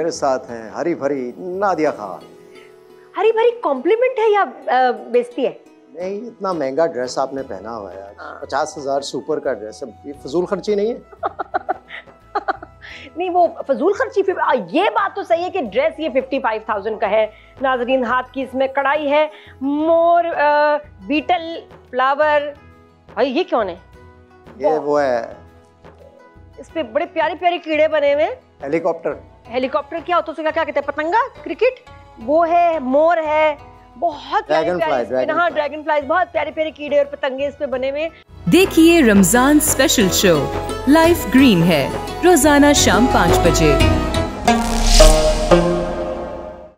मेरे साथ हैं हरी भरी नादिया खान। हरी भरी कॉम्प्लीमेंट है या बेइज्जती है? नहीं, इतना महंगा ड्रेस आपने पहना हुआ है, 50,000 सुपर का ड्रेस है, ये फजूल खर्ची नहीं है? नहीं, वो फजूल खर्ची ये बात तो सही है कि ड्रेस ये 55,000 का है। नाजरीन, हाथ की इसमें कढ़ाई है, मोर, बीटल, फ्लावर, भाई ये क्यों है? ये वो है, इस पे बड़े प्यारे प्यारे कीड़े बने हुए हैं। हेलीकॉप्टर, हेलीकॉप्टर क्या होता है? उसका क्या कहते हैं? पतंगा, क्रिकेट, वो है, मोर है, बहुत ड्रैगन फ्लाइज, हाँ ड्रैगन फ्लाइज, बहुत प्यारे प्यारे कीड़े और पतंगे इस पे बने हुए। देखिए Ramzan special show life green है रोजाना शाम 5 बजे।